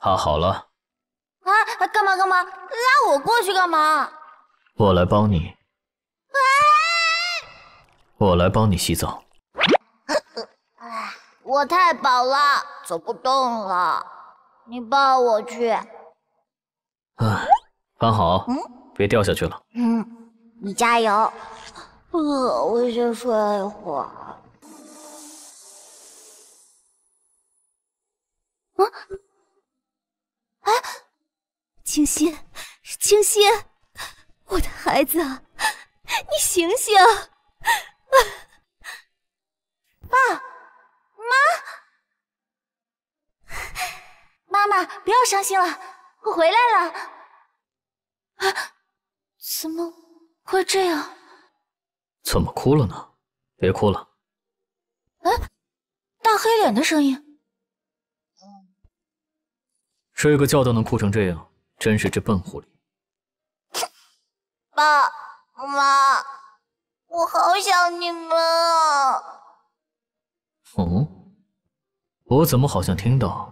他好了。啊，干嘛？拉我过去干嘛？我来帮你。我来帮你洗澡。我太饱了，走不动了，你抱我去。啊，安好，别掉下去了。你加油。我先睡一会儿。 啊！清心，我的孩子，你醒醒！爸妈，妈妈不要伤心了，我回来了。啊，怎么会这样？怎么哭了呢？别哭了。哎、啊，大黑脸的声音。 睡个觉都能哭成这样，真是只笨狐狸。爸妈，我好想你们啊！哦，我怎么好像听到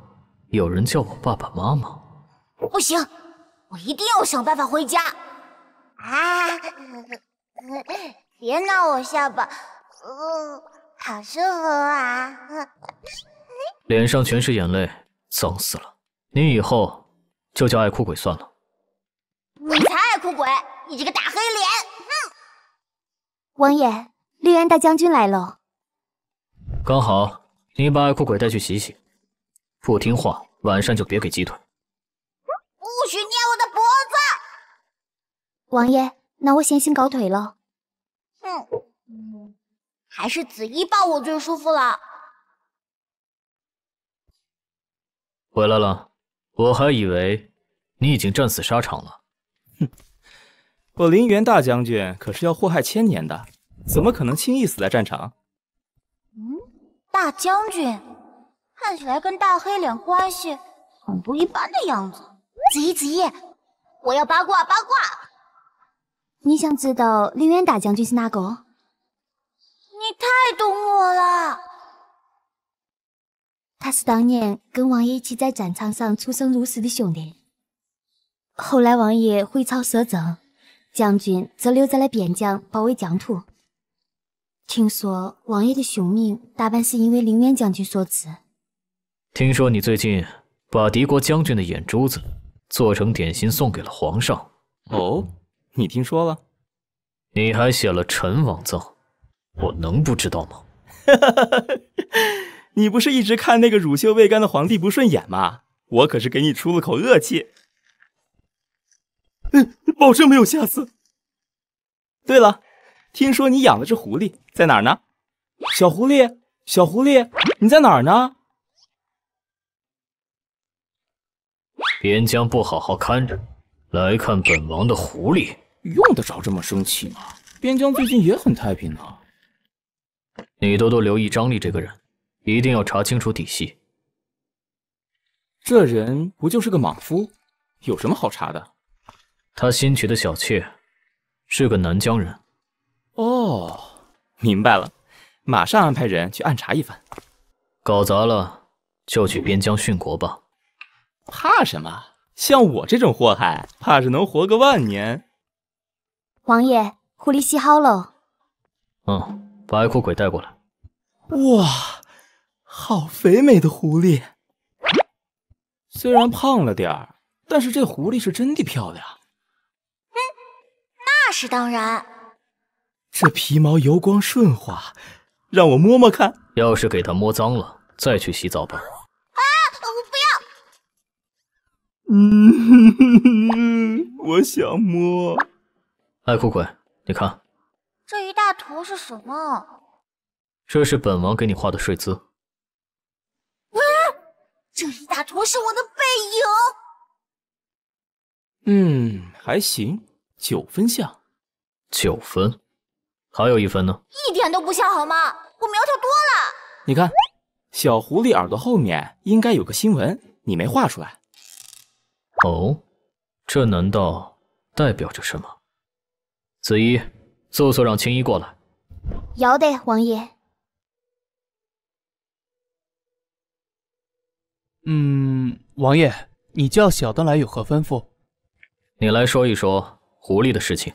有人叫我爸爸妈妈？不行，我一定要想办法回家！啊，别挠我下巴，好舒服啊！脸上全是眼泪，脏死了。 你以后就叫爱哭鬼算了。你才爱哭鬼！你这个大黑脸！王爷，绿岩大将军来喽。刚好，你把爱哭鬼带去洗洗，不听话，晚上就别给鸡腿。不许捏我的脖子！王爷，那我先行搞腿喽。还是紫衣抱我最舒服了。回来了。 我还以为你已经战死沙场了。哼，我林元大将军可是要祸害千年的，怎么可能轻易死在战场？大将军看起来跟大黑脸关系很不一般的样子。子怡，我要八卦。你想知道林元大将军是哪个？你太懂我了。 他是当年跟王爷一起在战场上出生入死的兄弟，后来王爷回朝摄政，将军则留在了边疆保卫疆土。听说王爷的凶命大半是因为凌渊将军所致。听说你最近把敌国将军的眼珠子做成点心送给了皇上。哦，你听说了？你还写了陈王赠，我能不知道吗？你不是一直看那个乳臭未干的皇帝不顺眼吗？我可是给你出了口恶气，保证没有下次。对了，听说你养了只狐狸，在哪儿呢？小狐狸，你在哪儿呢？边疆不好好看着，来看本王的狐狸，用得着这么生气吗？边疆最近也很太平啊。你多多留意张力这个人。 一定要查清楚底细。这人不就是个莽夫，有什么好查的？他新娶的小妾是个南疆人。哦，明白了，马上安排人去暗查一番。搞砸了就去边疆殉国吧。怕什么？像我这种祸害，怕是能活个万年。王爷，狐狸洗好喽。把爱哭鬼带过来。哇！ 好肥美的狐狸，虽然胖了点儿，但是这狐狸是真的漂亮。那是当然。这皮毛油光顺滑，让我摸摸看。要是给它摸脏了，再去洗澡吧。啊！我不要。我想摸。爱哭鬼，你看，这一大坨是什么？这是本王给你画的睡姿。 这一大坨是我的背影。还行，9分像。9分，还有1分呢。一点都不像好吗？我苗条多了。你看，小狐狸耳朵后面应该有个心纹，你没画出来。哦，这难道代表着什么？紫衣，速速让青衣过来。要得，王爷。 王爷，你叫小的来有何吩咐？你来说一说狐狸的事情。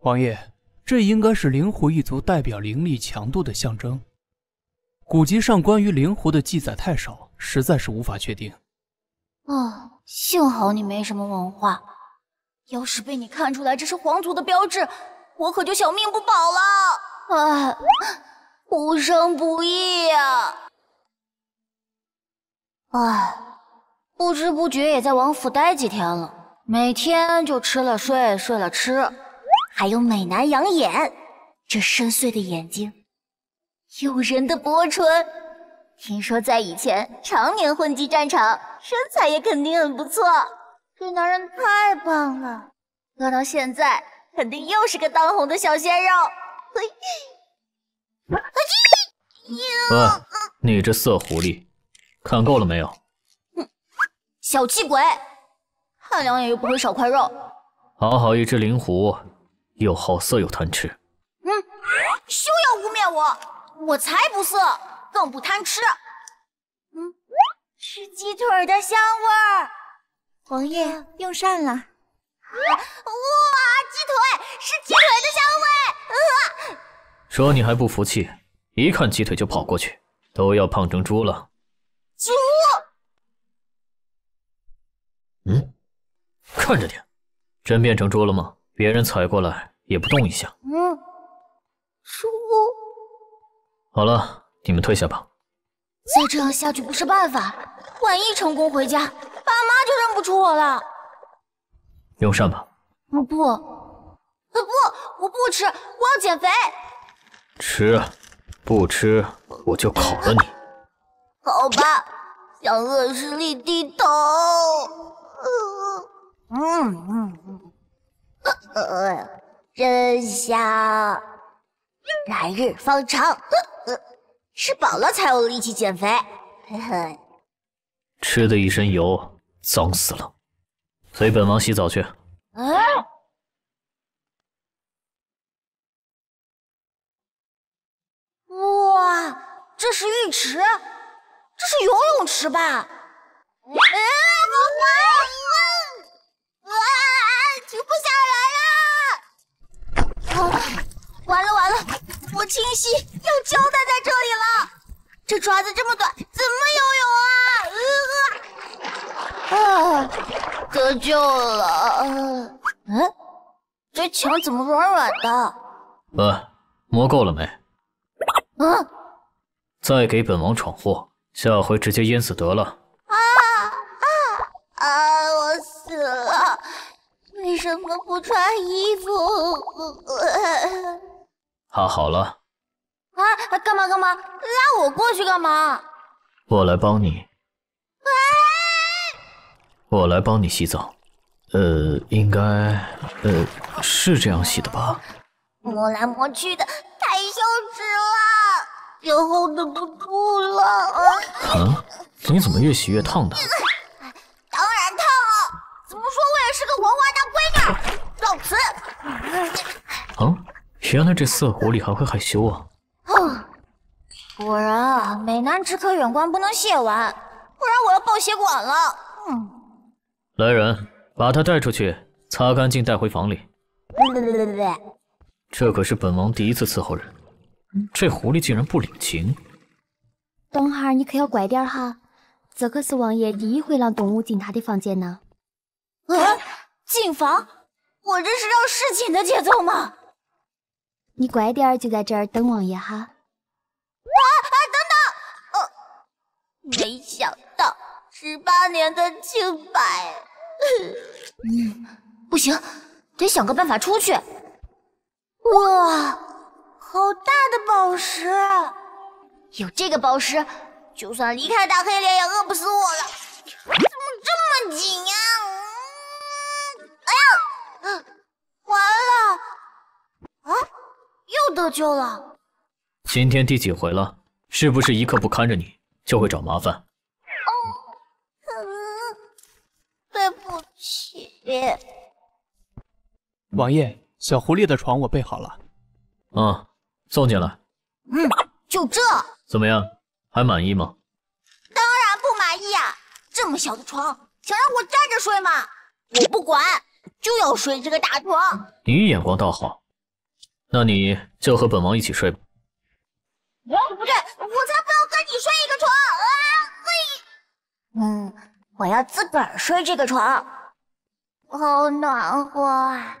王爷，这应该是灵狐一族代表灵力强度的象征。古籍上关于灵狐的记载太少，实在是无法确定。哦，幸好你没什么文化，要是被你看出来这是皇族的标志，我可就小命不保了。哎，无生不易啊！哎。 不知不觉也在王府待几天了，每天就吃了睡，睡了吃，还有美男养眼，这深邃的眼睛，诱人的薄唇，听说在以前常年混迹战场，身材也肯定很不错。这男人太棒了，搁到现在肯定又是个当红的小鲜肉。你这色狐狸，看够了没有？ 小气鬼，看两眼又不会少块肉。好好一只灵狐，又好色又贪吃。嗯，休要污蔑我，我才不色，更不贪吃。嗯，是鸡腿的香味儿。王爷用膳了。哇，鸡腿是鸡腿的香味。说你还不服气，一看鸡腿就跑过去，都要胖成猪了。猪。 嗯，看着点，真变成猪了吗？别人踩过来也不动一下。嗯，猪。好了，你们退下吧。再这样下去不是办法，万一成功回家，爸妈就认不出我了。用膳吧。不，我不吃，我要减肥。吃，不吃我就烤了你。好吧，向恶势力低头。 真香！来日方长，吃饱了才有力气减肥。呵呵，吃的一身油，脏死了。随本王洗澡去。啊！哇，这是浴池，这是游泳池吧？停不下来了！完了，我清晰要交代在这里了。这爪子这么短，怎么游泳啊？得救了。嗯，这墙怎么软软的？摸够了没？嗯。再给本王闯祸，下回直接淹死得了。啊！我死了。 为什么不穿衣服？好了。啊，干嘛？拉我过去干嘛？我来帮你。我来帮你洗澡。应该是这样洗的吧？摸来摸去的，太羞耻了，以后忍不住了。啊？你怎么越洗越烫的？ 是个文化大闺女，告辞。啊，原来这色狐狸还会害羞啊！果然啊，美男只可远观，不能亵玩，不然我要爆血管了。嗯，来人，把他带出去，擦干净带回房里。对，这可是本王第一次伺候人，这狐狸竟然不领情。等会儿你可要乖点哈，这可是王爷第一回让动物进他的房间呢。 进房？我这是让侍寝的节奏吗？你乖点儿，就在这儿等王爷哈。等等，没想到18年的清白。不行，得想个办法出去。哇，好大的宝石！有这个宝石，就算离开大黑脸也饿不死我了。怎么这么紧呀？ 完了！啊，又得救了！今天第几回了？是不是一刻不看着你就会找麻烦？对不起。王爷，小狐狸的床我备好了。送进来。就这。怎么样？还满意吗？当然不满意啊！这么小的床，想让我站着睡吗？我不管，就要睡这个大床。你眼光倒好，那你就和本王一起睡吧。不对，我才不要跟你睡一个床！啊，嘿，我要自个儿睡这个床，好暖和啊！